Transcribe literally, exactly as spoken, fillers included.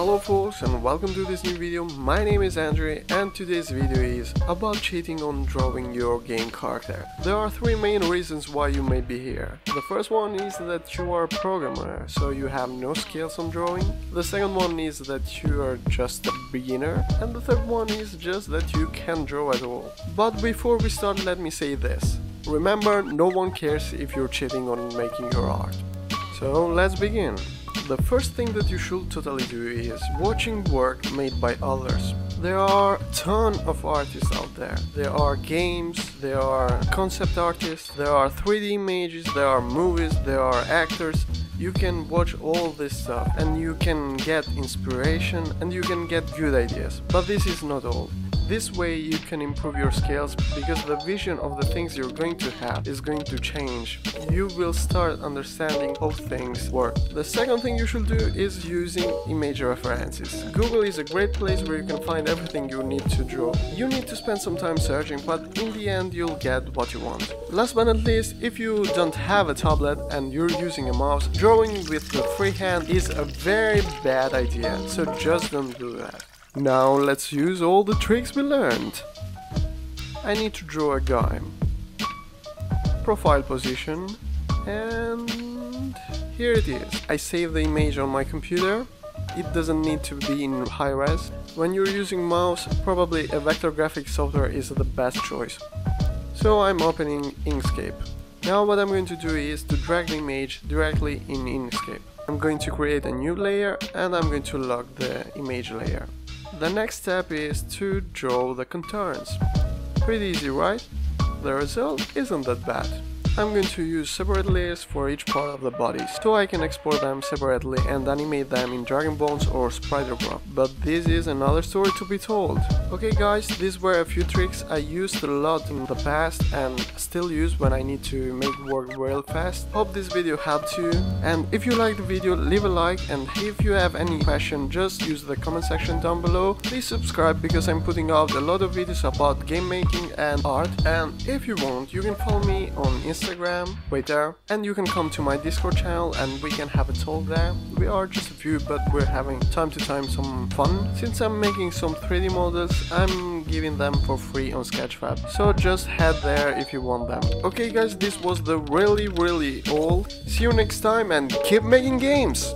Hello folks, and welcome to this new video. My name is Andre, and today's video is about cheating on drawing your game character. There are three main reasons why you may be here. The first one is that you are a programmer, so you have no skills on drawing. The second one is that you are just a beginner, and the third one is just that you can't draw at all. But before we start, let me say this. Remember, no one cares if you're cheating on making your art. So let's begin. The first thing that you should totally do is watching work made by others. There are a ton of artists out there. There are games, there are concept artists, there are three D images, there are movies, there are actors. You can watch all this stuff and you can get inspiration and you can get good ideas. But this is not all. This way you can improve your skills, because the vision of the things you're going to have is going to change. You will start understanding how things work. The second thing you should do is using image references. Google is a great place where you can find everything you need to draw. You need to spend some time searching, but in the end you'll get what you want. Last but not least, if you don't have a tablet and you're using a mouse, drawing with the free hand is a very bad idea, so just don't do that. Now let's use all the tricks we learned. I need to draw a guy. Profile position, and here it is. I save the image on my computer. It doesn't need to be in high res. When you're using mouse, probably a vector graphic software is the best choice. So I'm opening Inkscape. Now what I'm going to do is to drag the image directly in Inkscape. I'm going to create a new layer and I'm going to lock the image layer. The next step is to draw the contours. Pretty easy, right? The result isn't that bad. I'm going to use separate layers for each part of the body, so I can export them separately and animate them in Dragon Bones or Spriter Pro. But this is another story to be told. Okay guys, these were a few tricks I used a lot in the past and still use when I need to make work real fast. Hope this video helped you, and if you liked the video, leave a like, and if you have any question, just use the comment section down below. Please subscribe, because I'm putting out a lot of videos about game making and art, and if you want, you can follow me on Instagram Instagram, Twitter, and you can come to my Discord channel and we can have a talk there. We are just a few, but we're having time to time some fun. Since I'm making some three D models, I'm giving them for free on Sketchfab, so just head there if you want them. Okay guys, this was the really really all. See you next time, and keep making games!